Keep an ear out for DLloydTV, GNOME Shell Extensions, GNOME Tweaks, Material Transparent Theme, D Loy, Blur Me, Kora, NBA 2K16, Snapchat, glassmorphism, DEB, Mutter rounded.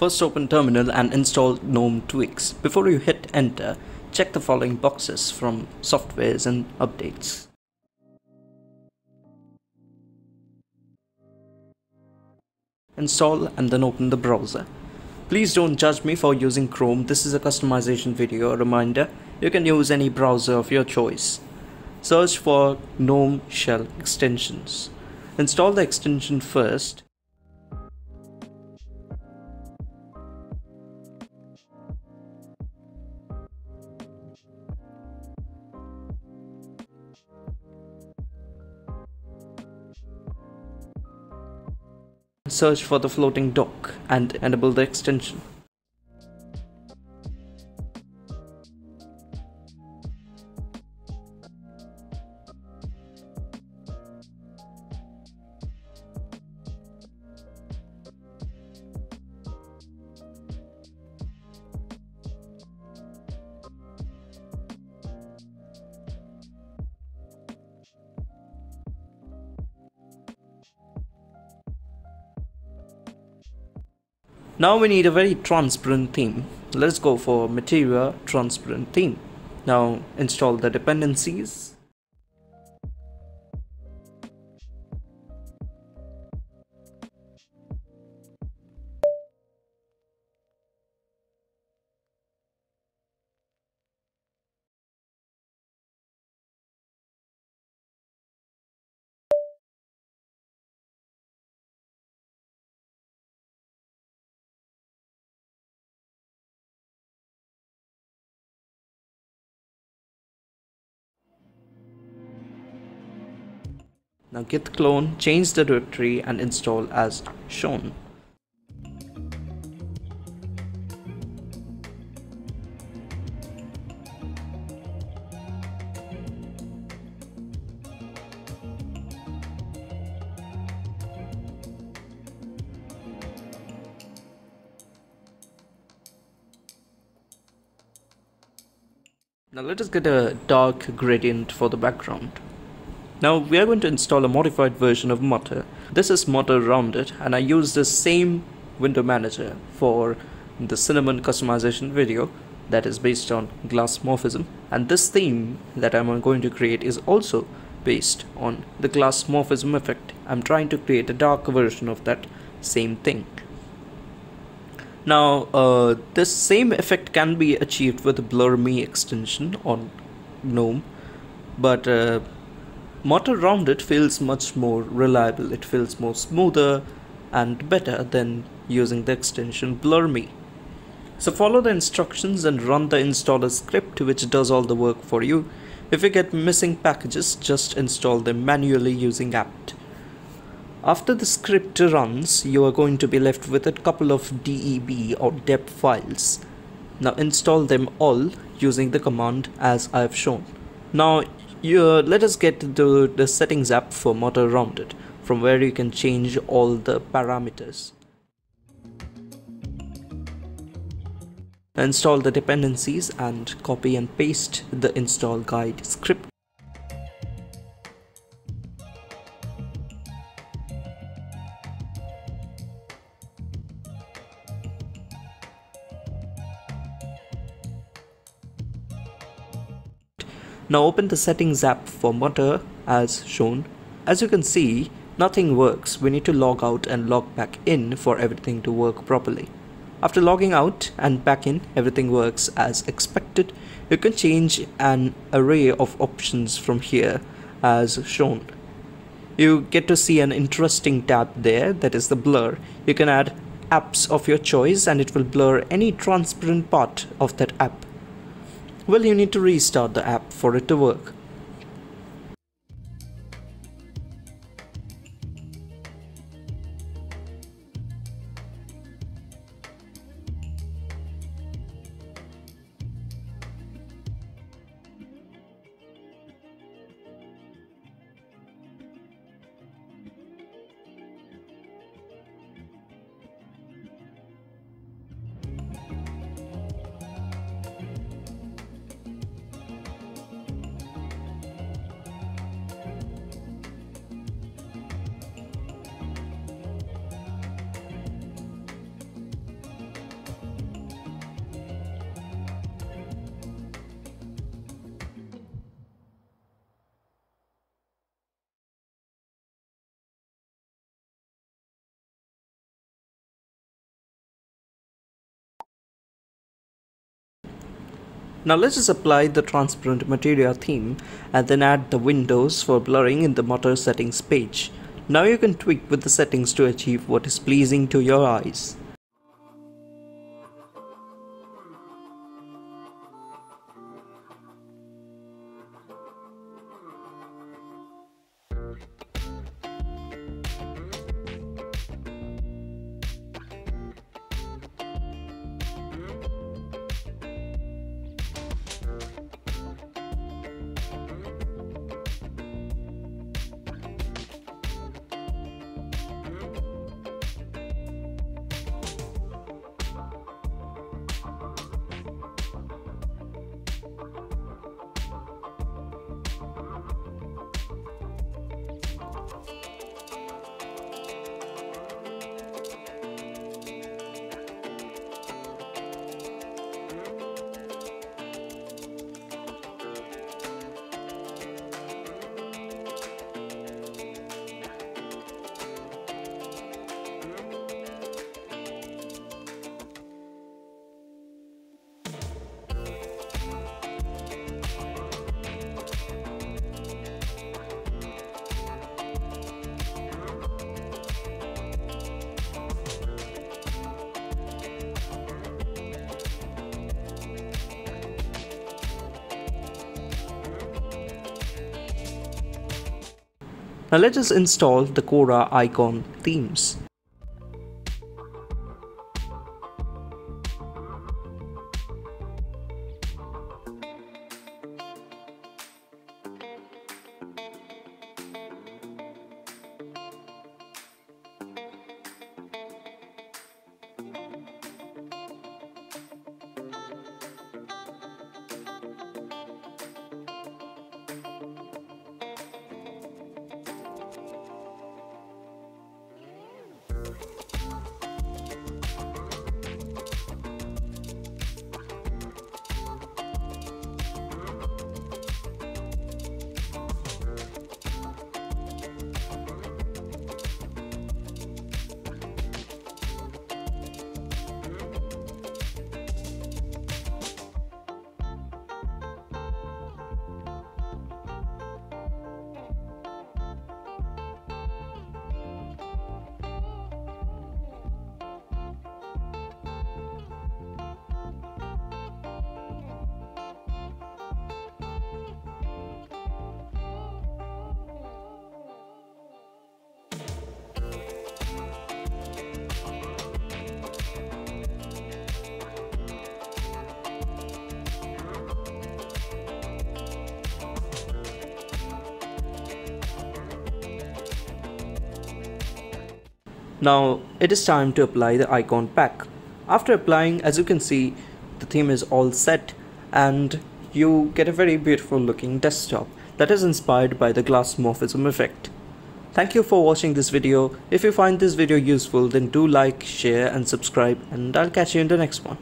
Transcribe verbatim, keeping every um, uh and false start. First, open Terminal and install GNOME Tweaks. Before you hit enter, check the following boxes from Softwares and Updates. Install and then open the browser. Please don't judge me for using Chrome. This is a customization video. A reminder, you can use any browser of your choice. Search for GNOME Shell Extensions. Install the extension first. Search for the floating dock and enable the extension. Now we need a very transparent theme. Let's go for Material Transparent Theme. Now install the dependencies. Now git clone, change the directory and install as shown. Now let us get a dark gradient for the background. Now we are going to install a modified version of Mutter. This is Mutter Rounded, and I use the same window manager for the cinnamon customization video that is based on glassmorphism, and this theme that I'm going to create is also based on the glassmorphism effect. I'm trying to create a dark version of that same thing. Now uh, this same effect can be achieved with the Blur Me extension on GNOME, but uh, Mutter Rounded feels much more reliable. It feels more smoother and better than using the extension Blur Me. So follow the instructions and run the installer script, which does all the work for you. If you get missing packages, just install them manually using apt. After the script runs, you are going to be left with a couple of D E B or dep files. Now install them all using the command as I have shown. Now Yeah, let us get to the settings app for Mutter Rounded, from where you can change all the parameters. Install the dependencies and copy and paste the install guide script. Now open the settings app for Mutter as shown. As you can see, nothing works. We need to log out and log back in for everything to work properly. After logging out and back in, everything works as expected. You can change an array of options from here as shown. You get to see an interesting tab there, that is the blur. You can add apps of your choice and it will blur any transparent part of that app. Well, you need to restart the app for it to work. Now let's just apply the transparent material theme and then add the windows for blurring in the Mutter settings page. Now you can tweak with the settings to achieve what is pleasing to your eyes. Now let's just install the Kora icon themes. Now it is time to apply the icon pack. After applying, as you can see, the theme is all set and you get a very beautiful looking desktop that is inspired by the glassmorphism effect. Thank you for watching this video. If you find this video useful, then do like, share and subscribe, and I'll catch you in the next one.